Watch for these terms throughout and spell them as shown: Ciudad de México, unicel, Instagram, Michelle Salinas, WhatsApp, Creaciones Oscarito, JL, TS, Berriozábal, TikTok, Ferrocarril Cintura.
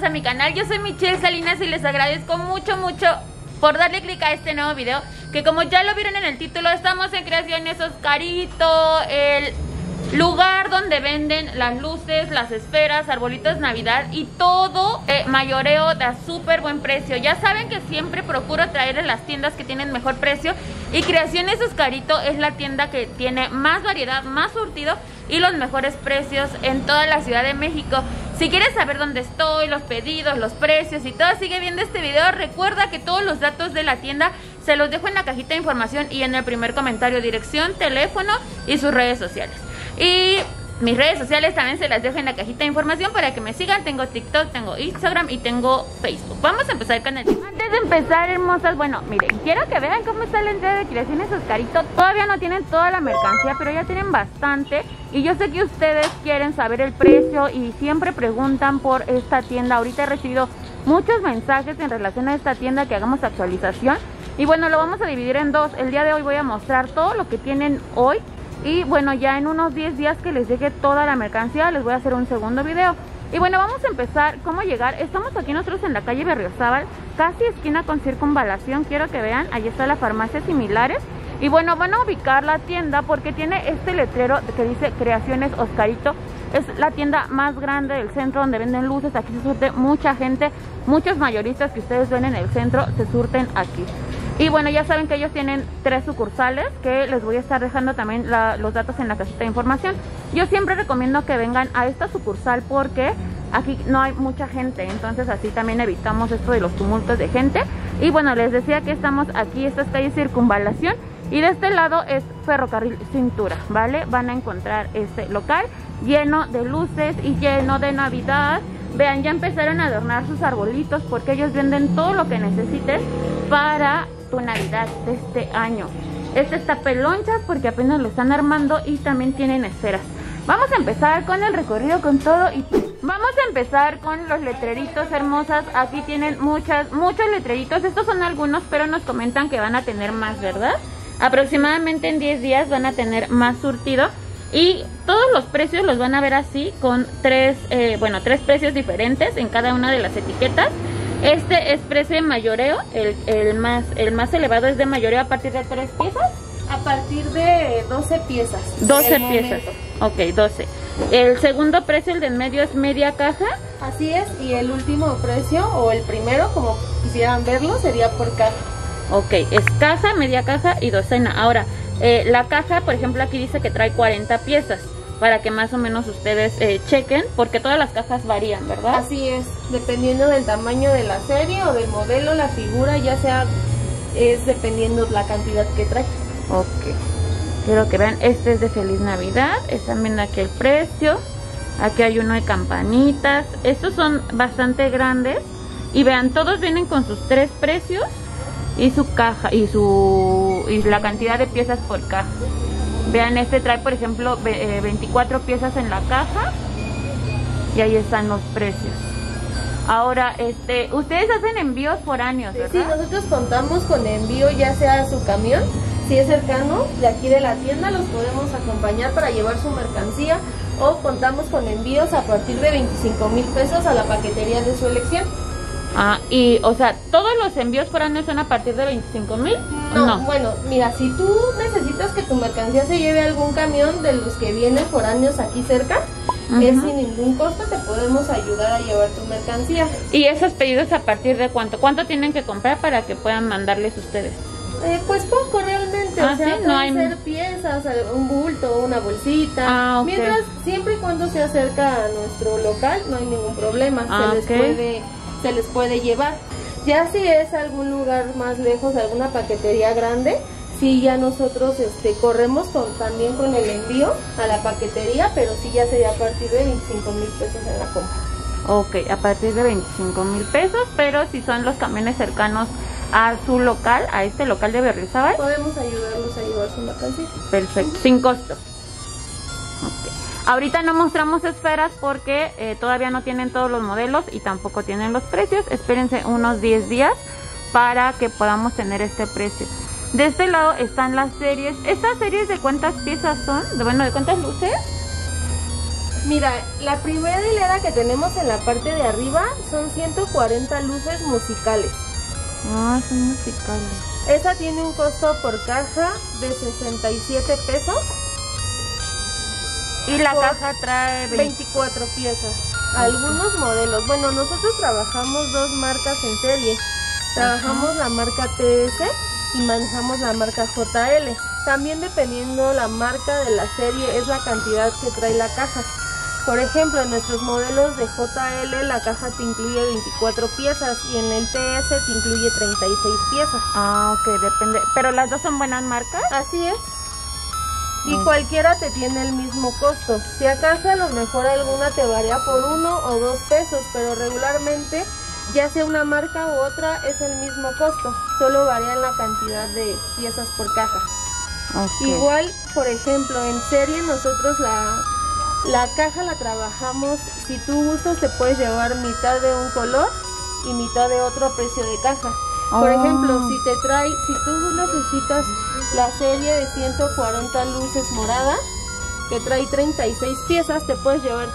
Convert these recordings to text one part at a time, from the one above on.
más a mi canal. Yo soy Michelle Salinas y les agradezco mucho, mucho por darle click a este nuevo video, que como ya lo vieron en el título, estamos en Creaciones Oscarito, el lugar donde venden las luces, las esferas, arbolitos navidad y todo mayoreo da súper buen precio. Ya saben que siempre procuro traerles las tiendas que tienen mejor precio, y Creaciones Oscarito es la tienda que tiene más variedad, más surtido y los mejores precios en toda la Ciudad de México. Si quieres saber dónde estoy, los pedidos, los precios y todo, sigue viendo este video. Recuerda que todos los datos de la tienda se los dejo en la cajita de información y en el primer comentario, dirección, teléfono y sus redes sociales. Y mis redes sociales también se las dejo en la cajita de información para que me sigan. Tengo TikTok, tengo Instagram y tengo Facebook. Vamos a empezar con el tema. Antes de empezar, hermosas, bueno, miren, quiero que vean cómo está la entrada de Creaciones Oscarito. Todavía no tienen toda la mercancía, pero ya tienen bastante. Y yo sé que ustedes quieren saber el precio y siempre preguntan por esta tienda. Ahorita he recibido muchos mensajes en relación a esta tienda, que hagamos actualización. Y bueno, lo vamos a dividir en dos. El día de hoy voy a mostrar todo lo que tienen hoy. Y bueno, ya en unos 10 días que les llegue toda la mercancía, les voy a hacer un segundo video. Y bueno, vamos a empezar cómo llegar. Estamos aquí nosotros en la calle Berriozábal, casi esquina con Circunvalación. Quiero que vean, ahí está la farmacia Similares. Y bueno, van a ubicar la tienda porque tiene este letrero que dice Creaciones Oscarito. Es la tienda más grande del centro donde venden luces. Aquí se surte mucha gente. Muchos mayoristas que ustedes ven en el centro se surten aquí. Y bueno, ya saben que ellos tienen 3 sucursales, que les voy a estar dejando también los datos en la cajita de información. Yo siempre recomiendo que vengan a esta sucursal porque aquí no hay mucha gente, entonces así también evitamos esto de los tumultos de gente. Y bueno, les decía que estamos aquí, esta es calle Circunvalación y de este lado es Ferrocarril Cintura, ¿vale? Van a encontrar este local lleno de luces y lleno de Navidad. Vean, ya empezaron a adornar sus arbolitos porque ellos venden todo lo que necesites para tu Navidad de este año. Este está pelonchas porque apenas lo están armando, y también tienen esferas. Vamos a empezar con el recorrido con todo y vamos a empezar con los letreritos, hermosas. Aquí tienen muchos letreritos. Estos son algunos, pero nos comentan que van a tener más, ¿verdad? Aproximadamente en 10 días van a tener más surtido. Y todos los precios los van a ver así, con tres precios diferentes en cada una de las etiquetas. Este es precio de mayoreo, el más elevado es de mayoreo a partir de 3 piezas. A partir de 12 piezas. 12 piezas, ok, 12. El segundo precio, el de en medio, es media caja. Así es, y el último precio, o el primero, como quisieran verlo, sería por caja. Ok, es caja, media caja y docena. Ahora, la caja, por ejemplo, aquí dice que trae 40 piezas. Para que más o menos ustedes chequen, porque todas las cajas varían, ¿verdad? Así es, dependiendo del tamaño de la serie o del modelo, la figura, ya sea, es dependiendo la cantidad que trae. Ok, quiero que vean, este es de Feliz Navidad, están viendo aquí el precio, aquí hay uno de campanitas, estos son bastante grandes, y vean, todos vienen con sus 3 precios y su caja, y la cantidad de piezas por caja. Vean, este trae, por ejemplo, 24 piezas en la caja. Y ahí están los precios. Ahora, ustedes hacen envíos foráneos, ¿verdad? Sí, nosotros contamos con envío, ya sea su camión. Si es cercano, de aquí de la tienda los podemos acompañar para llevar su mercancía. O contamos con envíos a partir de 25,000 pesos a la paquetería de su elección. Ah, y, o sea, ¿todos los envíos foráneos son a partir de 25,000? No, no, bueno, mira, si tú necesitas que tu mercancía se lleve a algún camión de los que vienen foráneos aquí cerca, es sin ningún costo, te podemos ayudar a llevar tu mercancía. ¿Y esos pedidos a partir de cuánto? ¿Cuánto tienen que comprar para que puedan mandarles ustedes? Pues poco realmente, o sea, ¿sí? No hay... ser piezas, un bulto, una bolsita. Ah, okay. Mientras, siempre y cuando se acerca a nuestro local, no hay ningún problema, ah, se okay. se les puede llevar. Ya si es algún lugar más lejos, alguna paquetería grande, sí ya nosotros corremos también con el envío a la paquetería, pero sí ya sería a partir de 25,000 pesos en la compra. Ok, a partir de 25,000 pesos, pero si son los camiones cercanos a su local, a este local de Berriozábal, podemos ayudarlos a llevar su mercancía. Perfecto, sin costo. Okay. Ahorita no mostramos esferas porque todavía no tienen todos los modelos y tampoco tienen los precios. Espérense unos 10 días para que podamos tener este precio. De este lado están las series. ¿Estas series de cuántas piezas son? Bueno, ¿de cuántas luces? Mira, la primera hilera que tenemos en la parte de arriba son 140 luces musicales. Ah, son musicales. Esa tiene un costo por caja de 67 pesos. Y la caja trae 24 piezas. Algunos modelos. Bueno, nosotros trabajamos dos marcas en serie. Trabajamos la marca TS y manejamos la marca JL. También dependiendo la marca de la serie es la cantidad que trae la caja. Por ejemplo, en nuestros modelos de JL la caja te incluye 24 piezas y en el TS te incluye 36 piezas. Ah, ok, depende. ¿Pero las dos son buenas marcas? Así es. Y cualquiera te tiene el mismo costo. Si acaso a lo mejor alguna te varía por 1 o 2 pesos, pero regularmente, ya sea una marca u otra, es el mismo costo. Solo varía en la cantidad de piezas por caja. Okay. Igual, por ejemplo, en serie nosotros la caja la trabajamos, si tú gustas te puedes llevar mitad de un color y mitad de otro a precio de caja. Por ejemplo, si tú necesitas la serie de 140 luces morada, que trae 36 piezas, te puedes llevar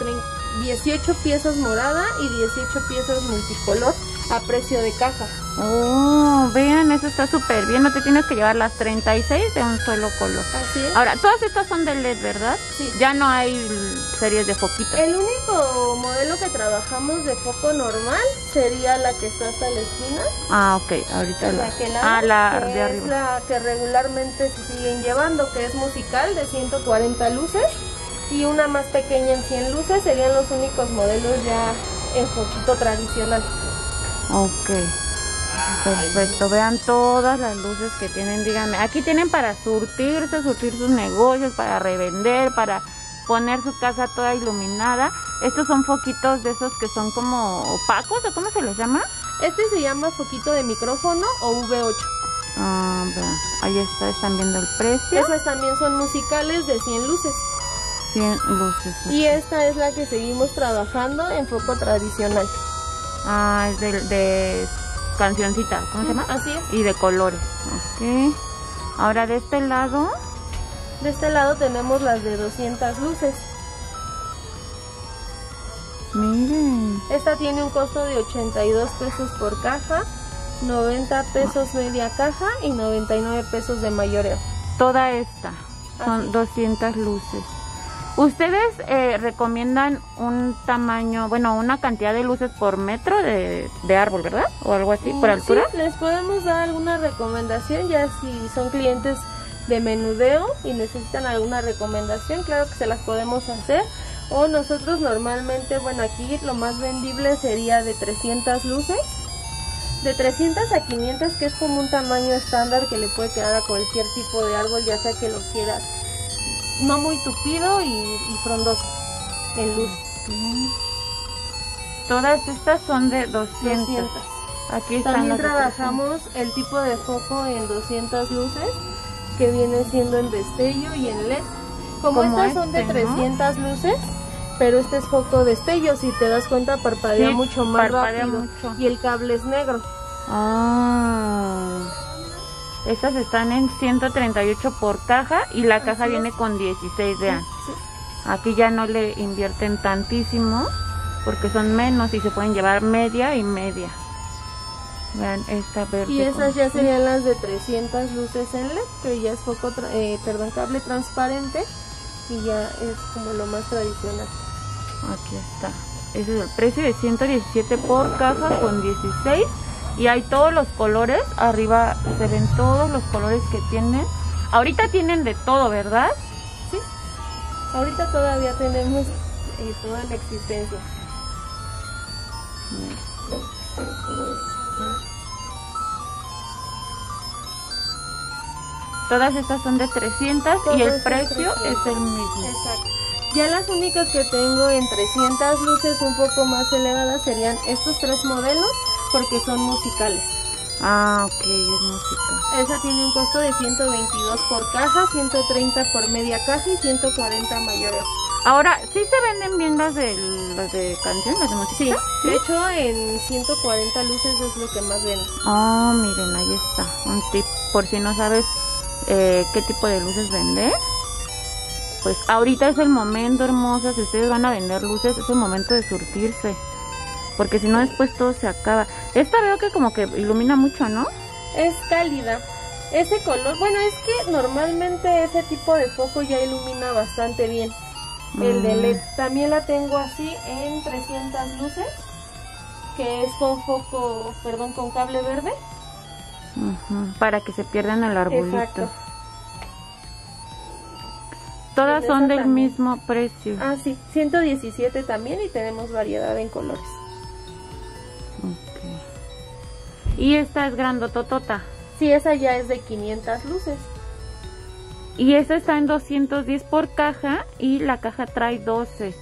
18 piezas morada y 18 piezas multicolor a precio de caja. Oh, vean, eso está súper bien, no te tienes que llevar las 36 de un solo color. Así es. Ahora, todas estas son de LED, ¿verdad? Sí. Ya no hay series de foquitos. El único modelo que trabajamos de foco normal sería la que está hasta la esquina. Ah, ok, ahorita la de arriba. Es la que regularmente se siguen llevando, que es musical de 140 luces y una más pequeña en 100 luces, serían los únicos modelos ya en foquito tradicional. Ok, perfecto. Vean todas las luces que tienen, díganme, aquí tienen para surtirse, surtir sus negocios, para revender, para poner su casa toda iluminada. Estos son foquitos de esos que son como opacos, ¿o cómo se les llama? Este se llama foquito de micrófono o V8. Ah, vean, ahí está, están viendo el precio. Esas también son musicales de 100 luces. 100 luces. Así. Y esta es la que seguimos trabajando en foco tradicional. Ah, es de cancioncita, ¿cómo se llama? Así es. Y de colores. Ok. Ahora de este lado. De este lado tenemos las de 200 luces. Miren. Esta tiene un costo de 82 pesos por caja, 90 pesos media caja y 99 pesos de mayoreo. Toda esta. Son 200 luces. ¿Ustedes recomiendan un tamaño, bueno, una cantidad de luces por metro de árbol, ¿verdad? O algo así, por altura. Sí, les podemos dar alguna recomendación, ya si son clientes de menudeo y necesitan alguna recomendación, claro que se las podemos hacer. O nosotros normalmente, bueno, aquí lo más vendible sería de 300 luces. De 300 a 500, que es como un tamaño estándar que le puede quedar a cualquier tipo de árbol, ya sea que lo quieras no muy tupido y frondoso en luz. Todas estas son de 200. 200. Aquí están. También trabajamos el tipo de foco en 200 luces, que viene siendo en destello y en LED. Como estas son de 300 luces, pero este es foco destello. Si te das cuenta, parpadea mucho más rápido. Mucho. Y el cable es negro. Ah. Estas están en 138 por caja y la caja viene con 16, vean. Sí. Aquí ya no le invierten tantísimo porque son menos y se pueden llevar media y media. Vean esta verde. Y esas ya serían las de 300 luces en LED, que ya es foco, cable transparente y ya es como lo más tradicional. Aquí está. Ese es el precio de 117 por caja con 16. Y hay todos los colores, arriba se ven todos los colores que tienen. Ahorita tienen de todo, ¿verdad? Sí, ahorita todavía tenemos toda la existencia. Todas estas son de 300 y el precio es el mismo. Exacto. Ya las únicas que tengo en 300 luces un poco más elevadas serían estos tres modelos, porque son musicales. Ah, ok, es musical. Esa tiene un costo de 122 por caja, 130 por media caja y 140 mayores. Ahora, ¿sí se venden bien las de canción, las de música? Sí, de hecho en 140 luces es lo que más venden. Oh, miren, ahí está, un tip, por si no sabes qué tipo de luces vender. pues ahorita es el momento, hermosas. Si ustedes van a vender luces, es el momento de surtirse, porque si no después todo se acaba. Esta veo que como que ilumina mucho, ¿no? Es cálida. Ese color, bueno, es que normalmente ese tipo de foco ya ilumina bastante bien. El de LED también la tengo así en 300 luces, que es con foco, perdón, con cable verde. Para que se pierdan el arbolito. Exacto. Todas son del mismo precio. Ah, sí, 117 también, y tenemos variedad en colores. Okay. Y esta es grandototota. Sí, esa ya es de 500 luces. Y esta está en 210 por caja, y la caja trae 12.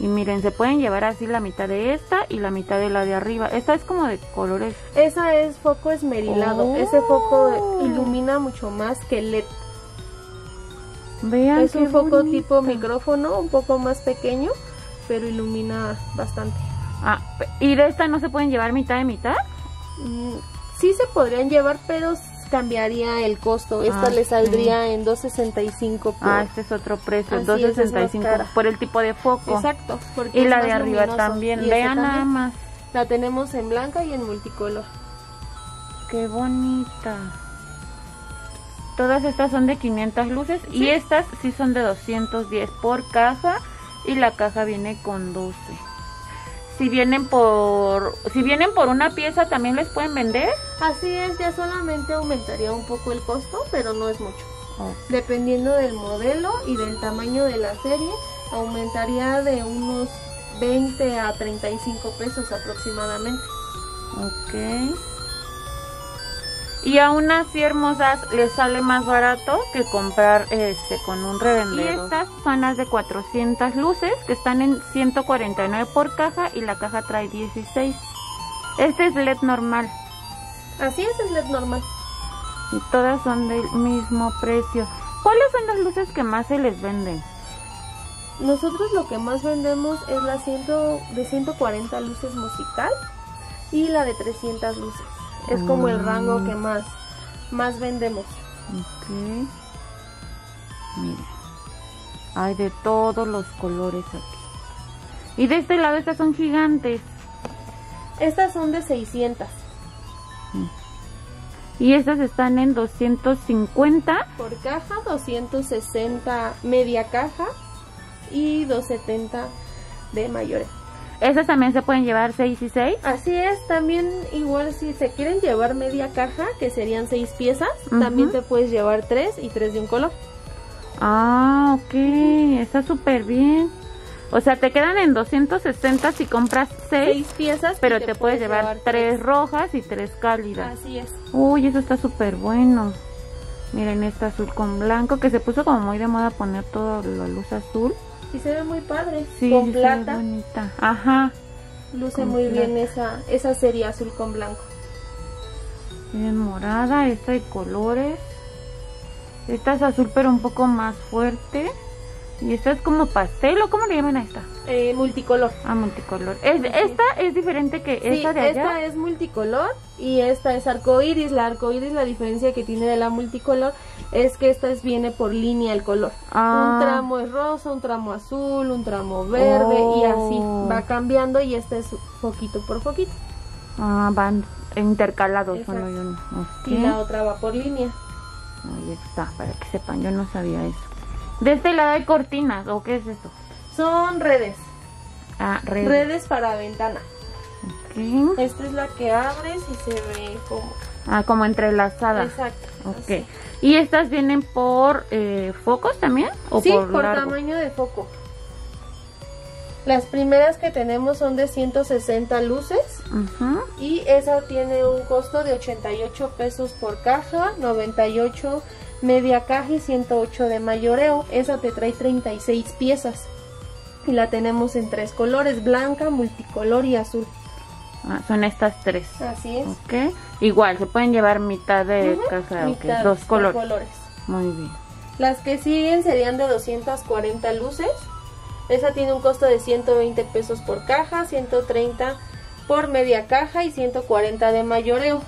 Y miren, se pueden llevar así la mitad de esta y la mitad de la de arriba. Esta es como de colores. Esa es foco esmerilado. Oh. Ese foco ilumina mucho más que LED. Vean, es un foco bonito, tipo micrófono, un poco más pequeño, pero ilumina bastante. Ah, ¿y de esta no se pueden llevar mitad de mitad? Sí se podrían llevar, pero cambiaría el costo. Esta le saldría en 2.65 por... Ah, este es otro precio, 2.65 por el tipo de foco. Exacto. Y la de arriba también, vean nada más. La tenemos en blanca y en multicolor. ¡Qué bonita! Todas estas son de 500 luces, y estas sí son de 210 por caja, y la caja viene con 12. Si vienen por una pieza, ¿también les pueden vender? Así es, ya solamente aumentaría un poco el costo, pero no es mucho. Dependiendo del modelo y del tamaño de la serie, aumentaría de unos 20 a 35 pesos aproximadamente. Ok. Y aún así, hermosas, les sale más barato que comprar con un revendedor. Y estas son las de 400 luces, que están en 149 por caja, y la caja trae 16. Este es LED normal. Así es LED normal. Y todas son del mismo precio. ¿Cuáles son las luces que más se les venden? Nosotros lo que más vendemos es la de 140 luces musical y la de 300 luces. Es como el rango que más vendemos. Ok. Mira. Hay de todos los colores aquí. Y de este lado estas son gigantes. Estas son de 600. Y estas están en 250. Por caja, 260 media caja y 270 de mayores. ¿Esas también se pueden llevar 6 y 6? Así es, también igual si se quieren llevar media caja, que serían 6 piezas, también te puedes llevar 3 y 3 de un color. Ah, ok, está súper bien. O sea, te quedan en 260 si compras 6 piezas, pero te puedes llevar 3 rojas y 3 cálidas. Así es. Uy, eso está súper bueno. Miren, esta azul con blanco, que se puso como muy de moda poner toda la luz azul. Y se ve muy padre, sí, con plata. Bonita. Ajá. Luce muy bien esa serie azul con blanco. Miren, morada, esta de colores. Esta es azul pero un poco más fuerte. Y esta es como pastel, ¿o cómo le llaman a esta? Multicolor. Ah, multicolor. Esta es diferente que esta de allá. Esta es multicolor y esta es arcoiris. La arcoiris, la diferencia que tiene de la multicolor es que esta viene por línea el color. Ah. Un tramo es rosa, un tramo azul, un tramo verde y así va cambiando, y este es foquito por foquito. Ah, van intercalados. Bueno, yo no. Okay. Y la otra va por línea. Ahí está, para que sepan, yo no sabía eso. De este lado hay cortinas, ¿o qué es eso? Son redes. Ah, redes. Redes para ventana. Okay. Esta es la que abres y se ve como... Ah, como entrelazada. Exacto. Ok. Así. ¿Y estas vienen por focos también? ¿O sí, por tamaño de foco. Las primeras que tenemos son de 160 luces. Y esa tiene un costo de 88 pesos por caja, 98 media caja y 108 de mayoreo. Esa te trae 36 piezas. Y la tenemos en 3 colores, blanca, multicolor y azul. Ah, son estas 3. Así es. Ok. Igual, se pueden llevar mitad de caja. Mitad, okay. 2 colores. Muy bien. Las que siguen serían de 240 luces. Esa tiene un costo de 120 pesos por caja, 130 por media caja y 140 de mayoreo.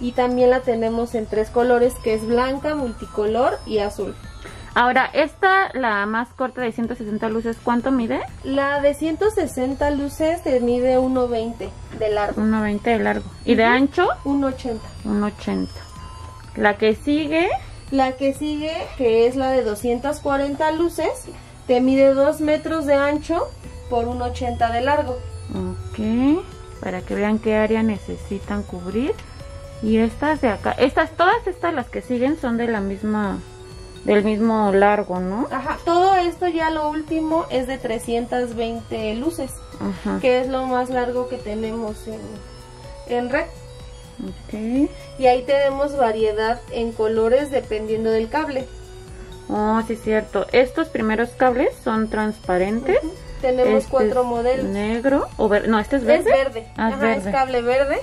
Y también la tenemos en 3 colores, que es blanca, multicolor y azul. Ahora, esta, la más corta de 160 luces, ¿cuánto mide? La de 160 luces te mide 1.20 de largo. 1.20 de largo. ¿Y de ancho? 1.80. 1.80. La que sigue... La que sigue, que es la de 240 luces, te mide 2 metros de ancho por 1.80 de largo. Ok, para que vean qué área necesitan cubrir. Y estas de acá, todas estas las que siguen son de la misma, del mismo largo, ¿no? Ajá, todo esto ya lo último es de 320 luces, ajá, que es lo más largo que tenemos en red. Okay. Y ahí tenemos variedad en colores dependiendo del cable. Oh, sí, es cierto. Estos primeros cables son transparentes. Uh-huh. Tenemos este 4 modelos. Negro o verde. No, este es verde. Es verde. Ah, ajá, verde. Es cable verde.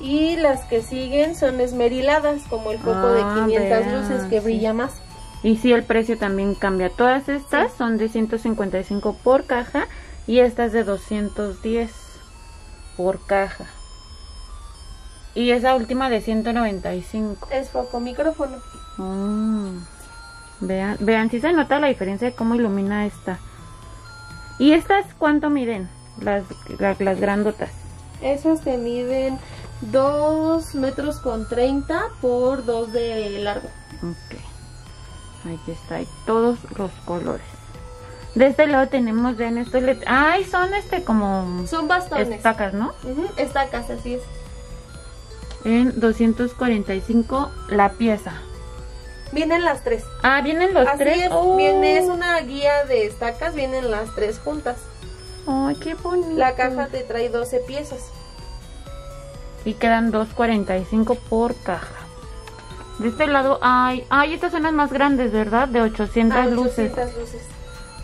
Y las que siguen son esmeriladas, como el foco de 500 luces que brilla más. Y sí, el precio también cambia. Todas estas son de 155 por caja y estas de 210 por caja. Y esa última de 195. Es foco micrófono. Vean, si se nota la diferencia de cómo ilumina esta. ¿Y estas cuánto miden? Las grandotas. Esas te miden 2 metros con 30 por 2 de largo. Ok. Ahí está, hay todos los colores. De este lado tenemos ya en estos... ¡Ay! Son como... Son bastones. Estacas, ¿no? Uh-huh, estacas, así es. En 245 la pieza. Vienen las 3. Ah, vienen los 3. Es, viene, es una guía de estacas, vienen las 3 juntas. Ay, qué bonito. La caja te trae 12 piezas. Y quedan 245 por caja. De este lado hay... Ay, estas son las más grandes, ¿verdad? De 800 luces. 800 luces.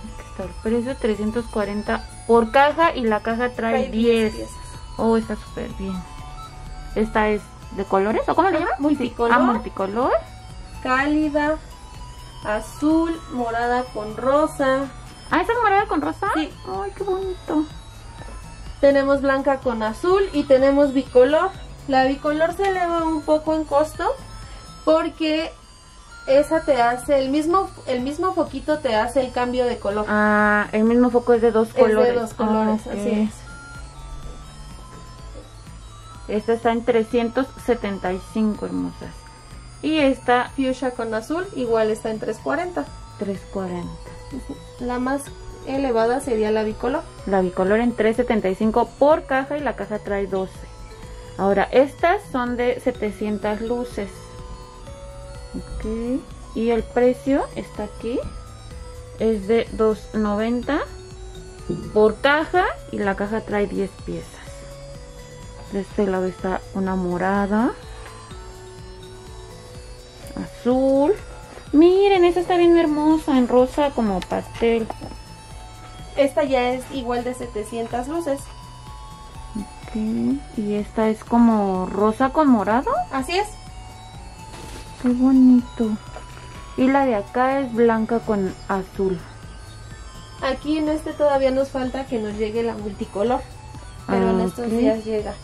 Aquí está el precio, 340 por caja y la caja trae 10 piezas. Oh, está súper bien. Esta es de colores, ¿o cómo le llaman? Multicolor. Ah, multicolor. Cálida, azul, morada con rosa. Ah, ¿esa es morada con rosa? Sí. Ay, qué bonito. Tenemos blanca con azul y tenemos bicolor. La bicolor se eleva un poco en costo porque esa te hace, el mismo foquito te hace el cambio de color. Ah, el mismo foco es de 2 colores. Es de 2 colores, así es. Esta está en 375, hermosas. Y esta fuchsia con azul igual está en 340. 340. La más elevada sería la bicolor. La bicolor en 375 por caja y la caja trae 12. Ahora, estas son de 700 luces. Ok. Y el precio está aquí. Es de 290 por caja y la caja trae 10 piezas. De este lado está una morada, azul. Miren, esta está bien hermosa, en rosa como pastel. Esta ya es igual de 700 luces. Okay. Y esta es como rosa con morado. Así es. Qué bonito. Y la de acá es blanca con azul. Aquí en este todavía nos falta que nos llegue la multicolor. Pero en estos días llega.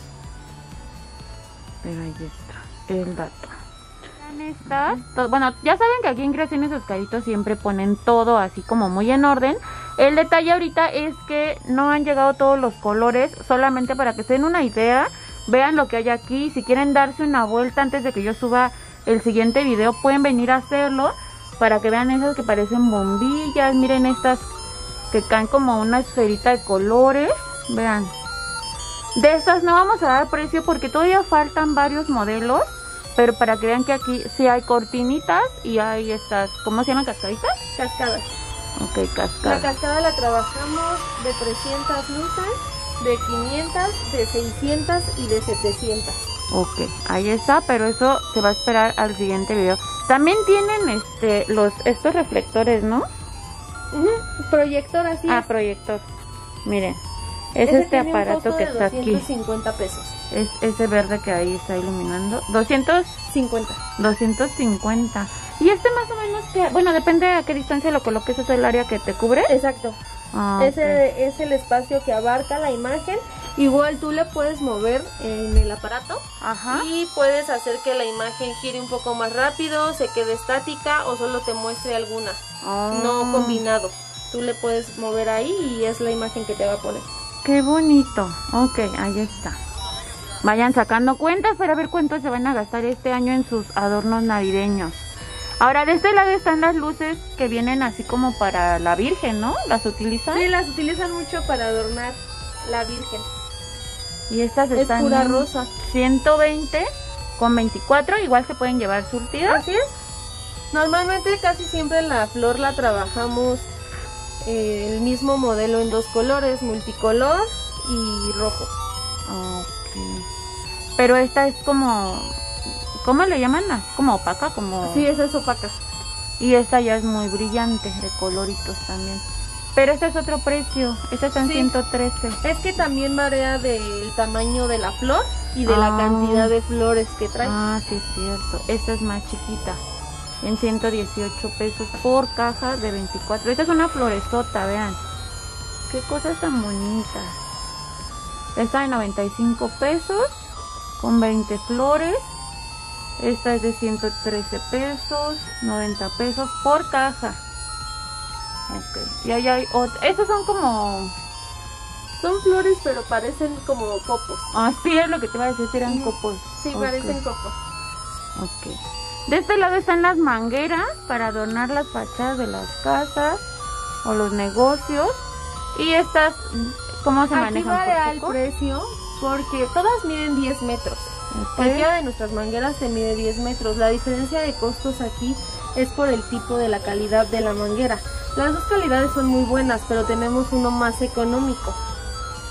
Pero ahí está el dato. Estas, bueno, ya saben que aquí en Creaciones Oscarito siempre ponen todo así como muy en orden. El detalle ahorita es que no han llegado todos los colores, solamente para que se den una idea, vean lo que hay aquí. Si quieren darse una vuelta antes de que yo suba el siguiente video, pueden venir a hacerlo para que vean esas que parecen bombillas. Miren estas que caen como una esferita de colores, vean. De estas no vamos a dar precio porque todavía faltan varios modelos, pero para que vean que aquí sí hay cortinitas y hay estas, ¿cómo se llaman? ¿Cascaditas? Cascadas. Ok, cascadas. La cascada la trabajamos de 300 luces, de 500, de 600 y de 700. Ok, ahí está, pero eso se va a esperar al siguiente video. También tienen estos reflectores, ¿no? Uh-huh. Proyector, así es. Ah, proyector. Miren. Es este aparato que está aquí. 250 pesos. Es ese verde que ahí está iluminando. 250. 250. Y este más o menos que, bueno, depende a qué distancia lo coloques, es el área que te cubre. Exacto. Ah, ese es el espacio que abarca la imagen Igual tú la puedes mover en el aparato. Ajá. Y puedes hacer que la imagen gire un poco más rápido, se quede estática o solo te muestre alguna. Oh. No combinado. Tú le puedes mover ahí y es la imagen que te va a poner. ¡Qué bonito! Ok, ahí está. Vayan sacando cuentas para ver cuánto se van a gastar este año en sus adornos navideños. Ahora, de este lado están las luces que vienen así como para la Virgen, ¿no? ¿Las utilizan? Sí, las utilizan mucho para adornar la Virgen. Y estas están... Es pura rosa. 120 con 24. Igual se pueden llevar surtidas. Así es. Normalmente casi siempre la flor la trabajamos el mismo modelo en dos colores, multicolor y rojo. Ok. Pero esta es como... ¿Cómo le llaman? ¿Como opaca? Como... Sí, esa es opaca. Y esta ya es muy brillante, de coloritos también. Pero este es otro precio, esta está en 113. Es que también varía del tamaño de la flor y de la cantidad de flores que trae. Ah, sí, es cierto. Esta es más chiquita, en 118 pesos por caja de 24. Esta es una florezota, vean. Qué cosas tan bonitas. Esta de 95 pesos, con 20 flores. Esta es de 113 pesos, 90 pesos por caja. Okay. Y ahí hay otra. Estas son como... Son flores, pero parecen como copos. Así es lo que te iba a decir, eran copos. Sí, okay. Parecen copos. Ok. De este lado están las mangueras para adornar las fachadas de las casas o los negocios. Y estas, ¿cómo se manejan? Aquí varía el precio porque todas miden 10 metros. Cualquiera de nuestras mangueras se mide 10 metros. La diferencia de costos aquí es por el tipo de la calidad de la manguera. Las dos calidades son muy buenas, pero tenemos uno más económico.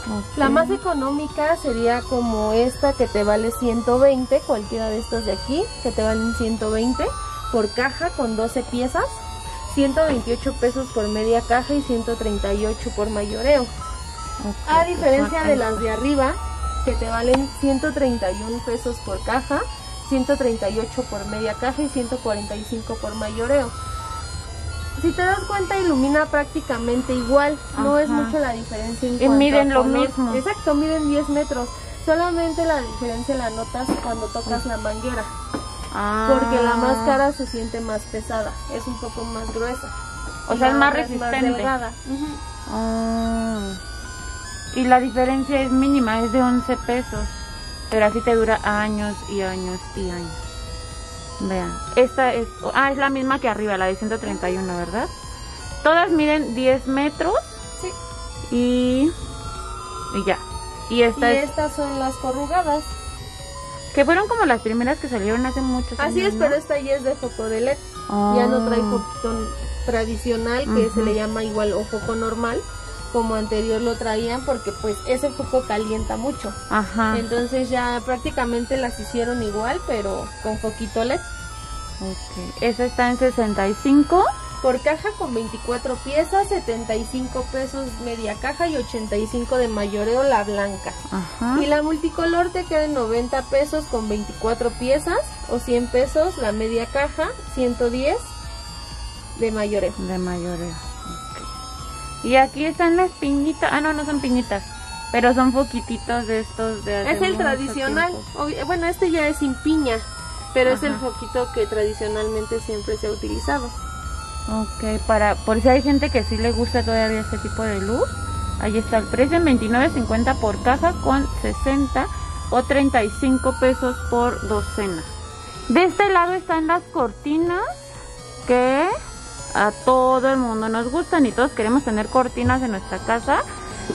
Okay. La más económica sería como esta que te vale 120, cualquiera de estas de aquí, que te valen 120 por caja con 12 piezas, 128 pesos por media caja y 138 por mayoreo. Okay, a diferencia de las de arriba, que te valen 131 pesos por caja, 138 por media caja y 145 por mayoreo. Si te das cuenta, ilumina prácticamente igual. Ajá. No es mucho la diferencia en cuanto a color. Y miden lo mismo. Exacto, miden 10 metros. Solamente la diferencia la notas cuando tocas la manguera. Ah. Porque la más cara se siente más pesada, es un poco más gruesa. O sea, es más resistente. Es más delgada. Uh-huh. Y la diferencia es mínima, es de 11 pesos. Pero así te dura años y años y años. Vean, esta es... Ah, es la misma que arriba, la de 131, ¿verdad? Todas miden 10 metros. Sí. Y ya. Y esta es... estas son las corrugadas. Que fueron como las primeras que salieron hace muchos años. Así es, ¿no? Pero esta ya es de foco de LED. Oh. Ya no trae foco tradicional, que se le llama igual o foco normal. Como anterior lo traían, porque pues ese foco calienta mucho. Ajá. Entonces ya prácticamente las hicieron igual, pero con foquito LED. Okay. Esa está en 65 por caja con 24 piezas, 75 pesos media caja y 85 de mayoreo la blanca. Ajá. Y la multicolor te queda en 90 pesos con 24 piezas o 100 pesos la media caja, 110 de mayoreo. De mayoreo. Y aquí están las piñitas, ah no, no son piñitas, pero son foquititos de estos de hace. Es el tradicional, bueno, este ya es sin piña, pero es el foquito que tradicionalmente siempre se ha utilizado. Ok, para, por si hay gente que sí le gusta todavía este tipo de luz, ahí está el precio, $29.50 por caja con 60 o 35 pesos por docena. De este lado están las cortinas que... a todo el mundo nos gustan y todos queremos tener cortinas en nuestra casa.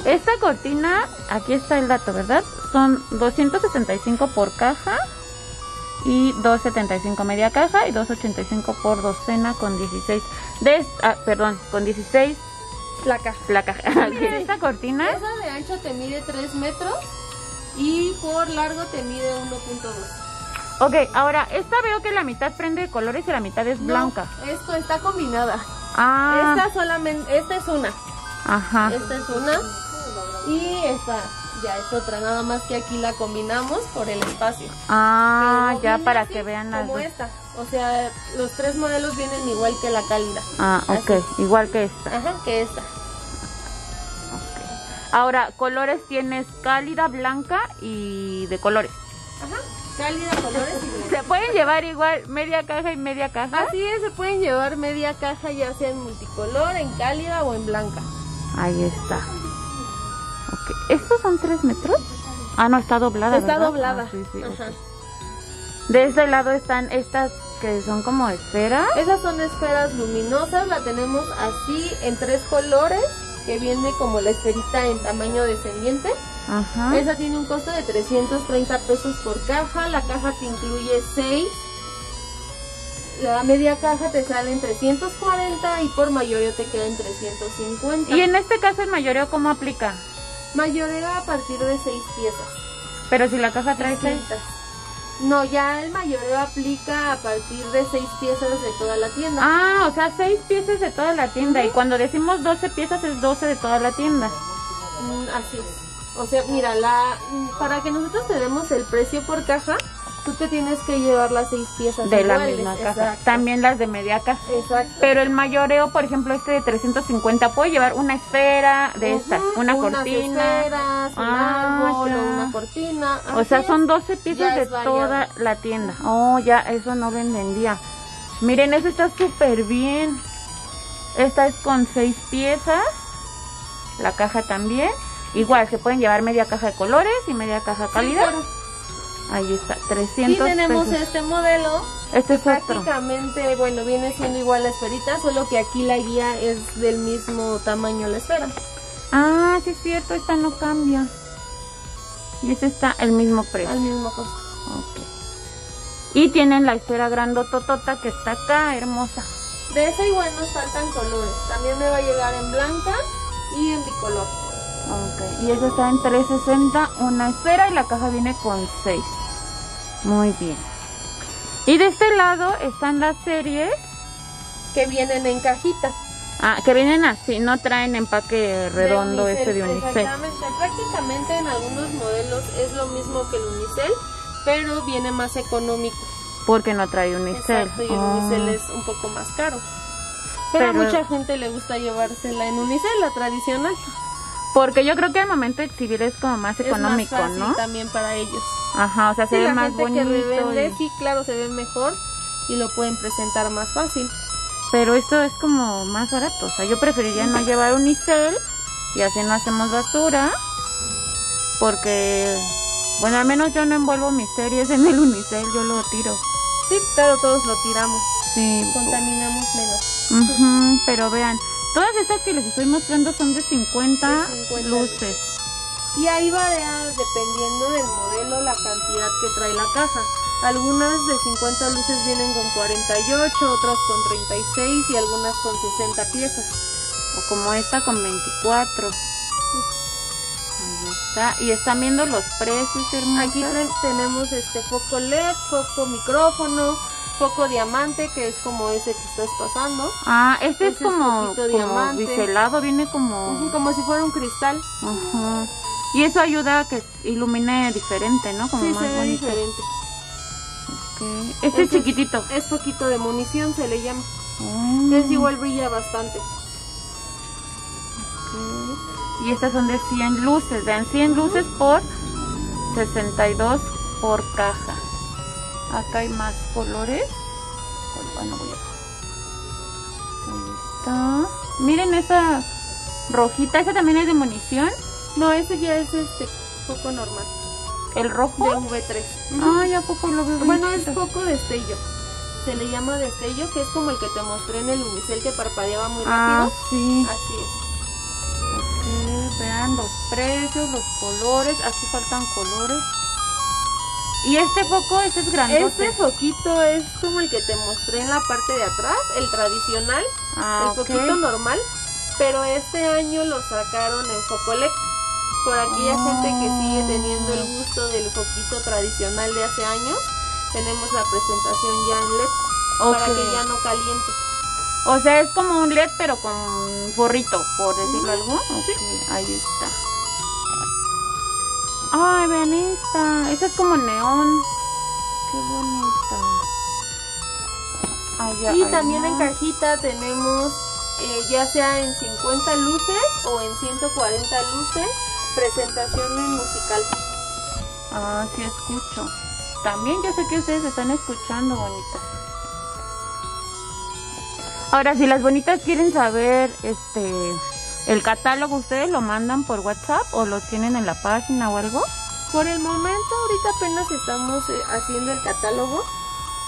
Esta cortina, aquí está el dato, ¿verdad? Son 265 por caja y 275 media caja y 285 por docena con 16 con 16 la caja. La caja. Esta cortina, esa de ancho te mide 3 metros y por largo te mide 1.2. Ok, ahora, esta veo que la mitad prende de colores y la mitad es blanca. No, esto está combinada. Ah. Esta solamente, esta es una. Ajá. Esta es una y esta ya es otra, nada más que aquí la combinamos por el espacio. Ah, ya para que vean las como dos. Esta, o sea, los tres modelos vienen igual que la cálida. Ah, ok, así. Igual que esta. Ajá, que esta. Ahora, colores tienes cálida, blanca y de colores. Ajá, cálida, colores y blanca. ¿Se pueden llevar igual media caja y media caja? Así es, se pueden llevar media caja ya sea en multicolor, en cálida o en blanca. Ahí está. Okay. ¿Estos son 3 metros? Ah, no, está doblada. Está doblada. Ah, sí, sí. Ajá. De este lado están estas que son como esferas. Esas son esferas luminosas, la tenemos así en 3 colores, que viene como la esferita en tamaño descendiente. Ajá. Esa tiene un costo de 330 pesos por caja, la caja te incluye 6. La media caja te sale en 340 y por mayoreo te queda en 350. ¿Y en este caso el mayoreo cómo aplica? Mayoreo a partir de 6 piezas. Pero si la caja trae 6. No, ya el mayoreo aplica a partir de 6 piezas de toda la tienda. Ah, o sea, 6 piezas de toda la tienda. Uh-huh. Y cuando decimos 12 piezas es 12 de toda la tienda. Así es. O sea, mira, para que nosotros te demos el precio por caja, tú te tienes que llevar las 6 piezas de iguales, la misma caja. Exacto. También las de media caja. Exacto. Pero el mayoreo, por ejemplo, este de 350, puede llevar una esfera de estas, una cortina. Esferas, un árbol, una cortina. Así, o sea, son 12 piezas de toda la tienda. Oh, ya, eso no lo entendía. Miren, eso está súper bien. Esta es con 6 piezas. La caja también. Igual, se pueden llevar media caja de colores y media caja calidad. Sí, claro. Ahí está, 300 pesos. Y tenemos este modelo. Este es prácticamente, otro. Bueno, viene siendo igual la esferita, solo que aquí la guía es del mismo tamaño la esfera. Ah, sí es cierto, esta no cambia. Y este está el mismo precio. Al mismo costo. Okay. Y tienen la esfera grandototota que está acá, hermosa. De esa igual nos faltan colores. También me va a llegar en blanca y en bicolor. Okay. Y eso está en 360, una esfera, y la caja viene con 6. Muy bien. Y de este lado están las series que vienen en cajita. Ah, que vienen así, no traen empaque redondo unicel, este de unicel. Exactamente, prácticamente en algunos modelos es lo mismo que el unicel, pero viene más económico. Porque no trae unicel. Exacto, y el unicel es un poco más caro. Pero a mucha gente le gusta llevársela en unicel, la tradicional. Porque yo creo que al momento de exhibir es como más económico, ¿no? Es más fácil, ¿no? También para ellos. Ajá, o sea, se ve más bonito. La gente que revende, sí, claro, se ve mejor y lo pueden presentar más fácil. Pero esto es como más barato, o sea, yo preferiría no llevar unicel y así no hacemos basura. Porque, bueno, al menos yo no envuelvo mis series en el unicel, yo lo tiro. Sí, claro, todos lo tiramos. Sí. Contaminamos menos. Uh-huh, pero vean. Todas estas que les estoy mostrando son de 50 luces. Y ahí varía dependiendo del modelo la cantidad que trae la caja. Algunas de 50 luces vienen con 48, otras con 36 y algunas con 60 piezas. O como esta con 24. Ahí está. Y están viendo los precios, hermanos. Aquí tenemos este foco LED, foco micrófono. Poco diamante, que es como ese que estás pasando. Ah, este es como biselado, viene como... como si fuera un cristal. Ajá. Y eso ayuda a que ilumine diferente, ¿no? Como sí, más se ve bonito. Diferente. Okay. Este es chiquitito. Es poquito de munición, se le llama. Entonces igual brilla bastante. Okay. Y estas son de 100 luces, vean, 100 luces por 62 por caja. Acá hay más colores. Bueno, voy a... Ahí está. Miren esa rojita. ¿Esa también es de munición? No, ese ya es foco normal. ¿El rojo? De V3. Ay, ¿a poco lo veo? Bueno, es foco destello. Se le llama destello, que es como el que te mostré en el unicel que parpadeaba muy rápido. Ah, sí. Así es. Aquí, vean los precios, los colores. Aquí faltan colores. Y este foco, este es grandote. Este foquito es como el que te mostré en la parte de atrás, el tradicional, el foquito normal, pero este año lo sacaron en foco LED. Por aquella gente que sigue teniendo el gusto del foquito tradicional de hace años, tenemos la presentación ya en LED, para que ya no caliente. O sea, es como un LED pero con forrito, por decirlo algo. Sí. Ahí está. Ay, vean esta. Esta es como neón. Qué bonita. Y también en cajita tenemos ya sea en 50 luces o en 140 luces. presentación musical. Ah, sí escucho. También yo sé que ustedes están escuchando, bonitas. Ahora, si las bonitas quieren saber el catálogo, ¿ustedes lo mandan por WhatsApp o lo tienen en la página o algo? Por el momento, ahorita apenas estamos haciendo el catálogo.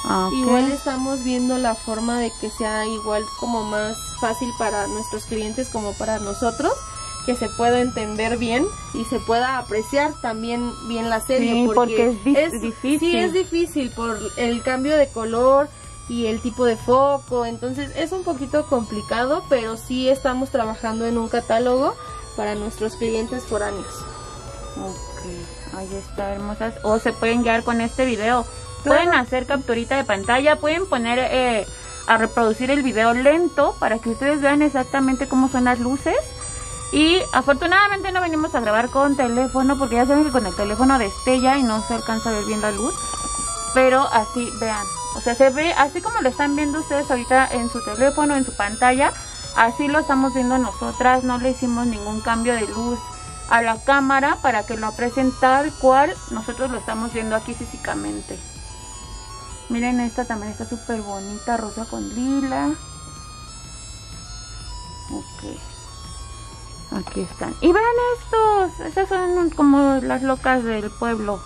Ah, okay. Igual estamos viendo la forma de que sea igual como más fácil para nuestros clientes como para nosotros, que se pueda entender bien y se pueda apreciar también bien la serie. Sí, porque es difícil. Sí, es difícil por el cambio de color y el tipo de foco, entonces es un poquito complicado, pero sí estamos trabajando en un catálogo para nuestros clientes foráneos. Ok, ahí está, hermosas. O se pueden guiar con este video. Pueden hacer capturita de pantalla, pueden poner a reproducir el video lento para que ustedes vean exactamente cómo son las luces. Y afortunadamente no venimos a grabar con teléfono, porque ya saben que con el teléfono destella y no se alcanza a ver bien la luz. Pero así vean, o sea, se ve así como lo están viendo ustedes ahorita en su teléfono, en su pantalla. Así lo estamos viendo nosotras, no le hicimos ningún cambio de luz a la cámara para que lo aprecien tal cual nosotros lo estamos viendo aquí físicamente. Miren, esta también está súper bonita, rosa con lila. Ok, aquí están. Y vean estos, estas son como las locas del pueblo.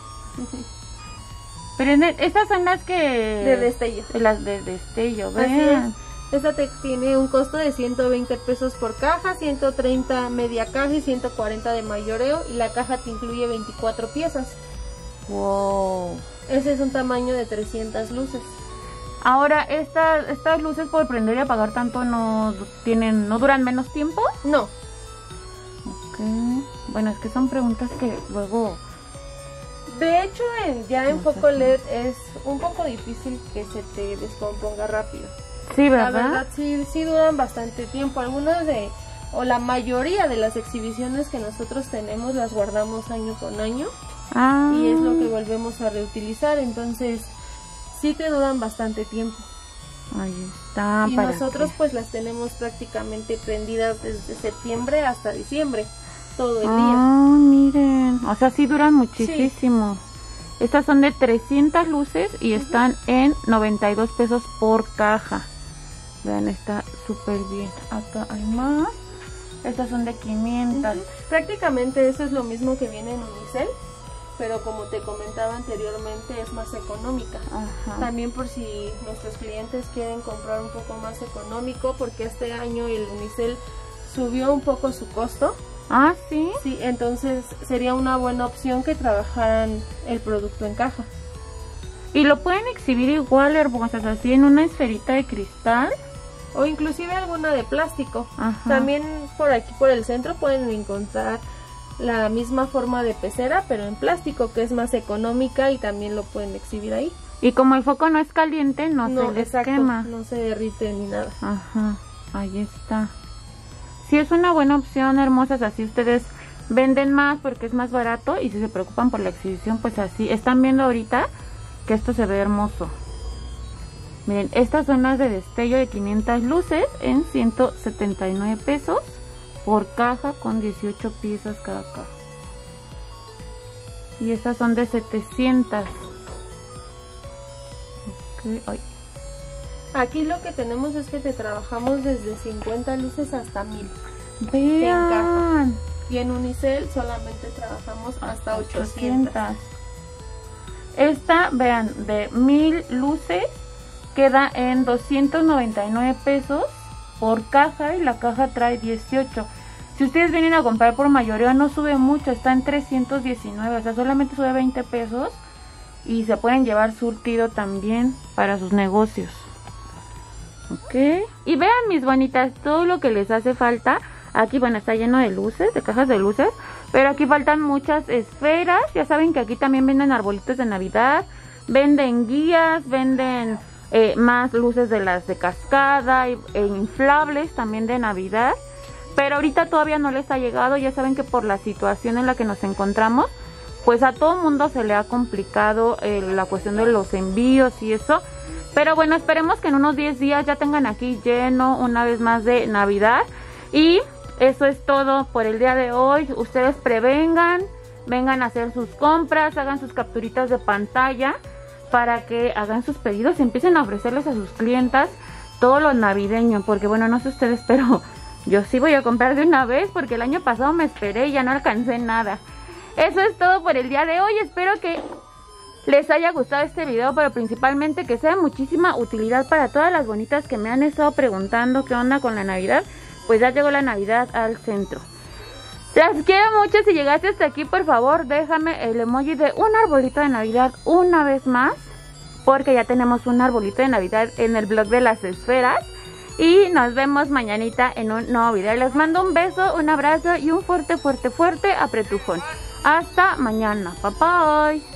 Pero estas son las que... de destello. Las de destello, vean. Esta tiene un costo de 120 pesos por caja, 130 media caja y 140 de mayoreo. Y la caja te incluye 24 piezas. Wow. Ese es un tamaño de 300 luces. Ahora, estas luces por prender y apagar tanto no duran menos tiempo. No. Okay. Bueno, es que son preguntas que luego. De hecho, ya en foco LED es un poco difícil que se te descomponga rápido. Sí, ¿verdad? La verdad sí duran bastante tiempo. Algunas la mayoría de las exhibiciones que nosotros tenemos las guardamos año con año. Ah. Y es lo que volvemos a reutilizar, entonces sí te duran bastante tiempo. Ahí está. Y nosotros pues las tenemos prácticamente prendidas desde septiembre hasta diciembre, todo el día. Ah, miren, o sea sí duran muchísimo. Sí. Estas son de 300 luces y están en 92 pesos por caja. Vean, está súper bien. Acá hay más. Estas son de 500. Prácticamente eso es lo mismo que viene en unicel, pero como te comentaba anteriormente es más económica. Ajá. También por si nuestros clientes quieren comprar un poco más económico, porque este año el unicel subió un poco su costo. Ah, sí. Sí, entonces sería una buena opción que trabajaran el producto en caja. Y lo pueden exhibir igual, hermosas, así en una esferita de cristal. O inclusive alguna de plástico. Ajá. También por aquí, por el centro, pueden encontrar la misma forma de pecera, pero en plástico, que es más económica, y también lo pueden exhibir ahí. Y como el foco no es caliente, no se les quema. No se derrite ni nada. Ajá, ahí está. Sí, es una buena opción, hermosas, así ustedes venden más porque es más barato, y si se preocupan por la exhibición, pues así. Están viendo ahorita que esto se ve hermoso. Miren, estas son las de destello de 500 luces en 179 pesos. Por caja, con 18 piezas cada caja. Y estas son de 700. Okay. Ay. Aquí lo que tenemos es que te trabajamos desde 50 luces hasta 1000. Vean. En caja. Y en unicel solamente trabajamos hasta 800. Esta, vean, de 1000 luces queda en 299 pesos. Por caja, y la caja trae 18. Si ustedes vienen a comprar por mayoreo, no sube mucho, está en 319, o sea, solamente sube 20 pesos y se pueden llevar surtido también para sus negocios. Ok, y vean, mis bonitas, todo lo que les hace falta. Aquí, bueno, está lleno de luces, de cajas de luces, pero aquí faltan muchas esferas. Ya saben que aquí también venden arbolitos de Navidad, venden guías, venden... más luces de las de cascada e inflables también de Navidad, pero ahorita todavía no les ha llegado. Ya saben que por la situación en la que nos encontramos, pues a todo mundo se le ha complicado la cuestión de los envíos y eso, pero bueno, esperemos que en unos 10 días ya tengan aquí lleno una vez más de Navidad. Y Eso es todo por el día de hoy. Ustedes prevengan, vengan a hacer sus compras, hagan sus capturitas de pantalla para que hagan sus pedidos y empiecen a ofrecerles a sus clientas todo lo navideño. Porque bueno, no sé ustedes, pero yo sí voy a comprar de una vez porque el año pasado me esperé y ya no alcancé nada. Eso es todo por el día de hoy. Espero que les haya gustado este video, pero principalmente que sea de muchísima utilidad para todas las bonitas que me han estado preguntando qué onda con la Navidad. Pues ya llegó la Navidad al centro. Las quiero mucho. Si llegaste hasta aquí, por favor, déjame el emoji de un arbolito de Navidad una vez más, porque ya tenemos un arbolito de Navidad en el blog de las esferas. Y nos vemos mañanita en un nuevo video. Les mando un beso, un abrazo y un fuerte, fuerte, fuerte apretujón. Hasta mañana. Bye, bye.